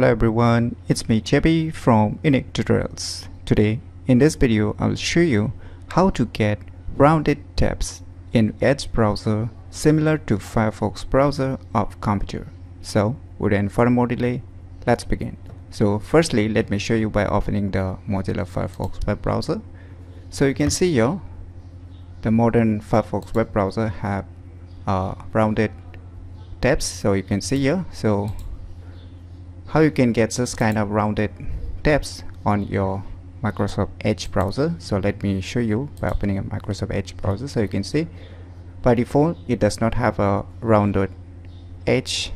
Hello everyone, it's me JP from Unique Tutorials. Today in this video I'll show you how to get rounded tabs in Edge browser similar to Firefox browser of computer. So without further more delay, let's begin. So firstly let me show you by opening the Mozilla Firefox web browser. So you can see here the modern Firefox web browser have rounded tabs, so you can see here. So how you can get this kind of rounded tabs on your Microsoft Edge browser. So let me show you by opening a Microsoft Edge browser. So you can see by default it does not have a rounded edge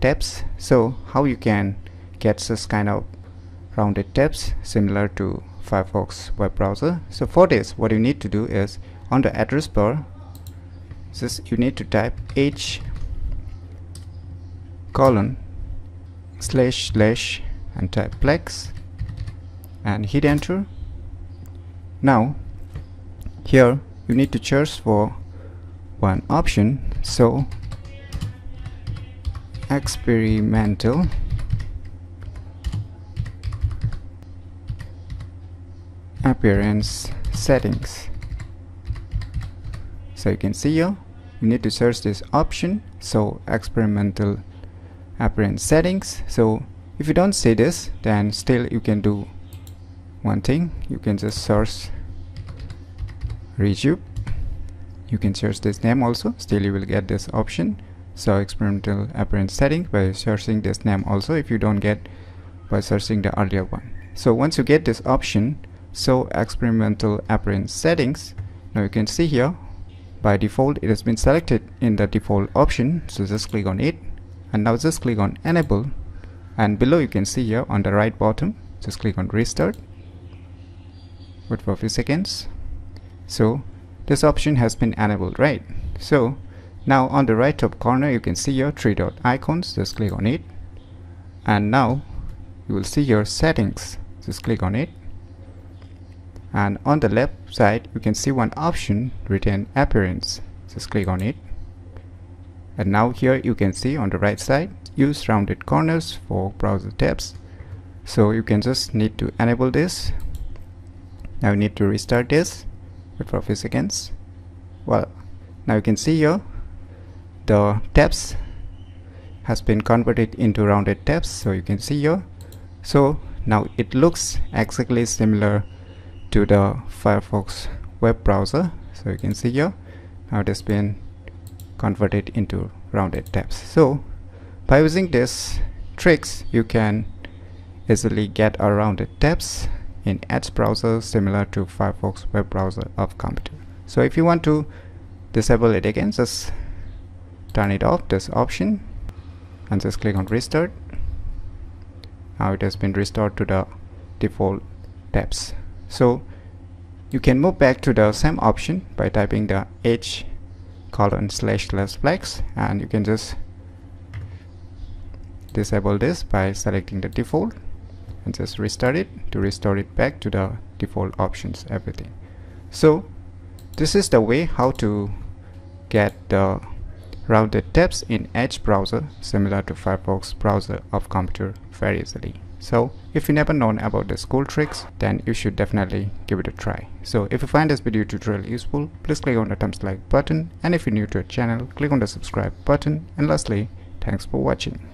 tabs. So how you can get this kind of rounded tabs similar to Firefox web browser? So for this what you need to do is on the address bar, this you need to type h:// and type flags and hit enter. Now here you need to search for one option, so experimental, appearance, settings. So you can see here you need to search this option, so experimental appearance settings. So if you don't see this, then still you can do one thing, you can just search redupe, you can search this name also, still you will get this option. So experimental appearance setting by searching this name also, if you don't get by searching the earlier one. So once you get this option, so experimental appearance settings, now you can see here by default it has been selected in the default option, so just click on it. And now just click on enable, and below you can see here on the right bottom just click on restart, wait for a few seconds. So this option has been enabled, right? So now on the right top corner you can see your three dot icons, just click on it, and now you will see your settings, just click on it. And on the left side you can see one option retain appearance, just click on it. And now here you can see on the right side use rounded corners for browser tabs, so you can just need to enable this. Now you need to restart this, wait for a few seconds. Well, now you can see here the tabs has been converted into rounded tabs, so you can see here. So now it looks exactly similar to the Firefox web browser, so you can see here now it has been converted into rounded tabs. So by using these tricks you can easily get a rounded tabs in Edge browser similar to Firefox web browser of computer. So if you want to disable it again, just turn it off this option and just click on restart. Now it has been restored to the default tabs. So you can move back to the same option by typing the h://flags and you can just disable this by selecting the default and just restart it to restore it back to the default options, everything. So this is the way how to get the rounded tabs in Edge browser similar to Firefox browser of computer very easily. So if you never known about the cool tricks, then you should definitely give it a try. So if you find this video tutorial useful, please click on the thumbs like button, and if you're new to our channel, click on the subscribe button, and lastly, thanks for watching.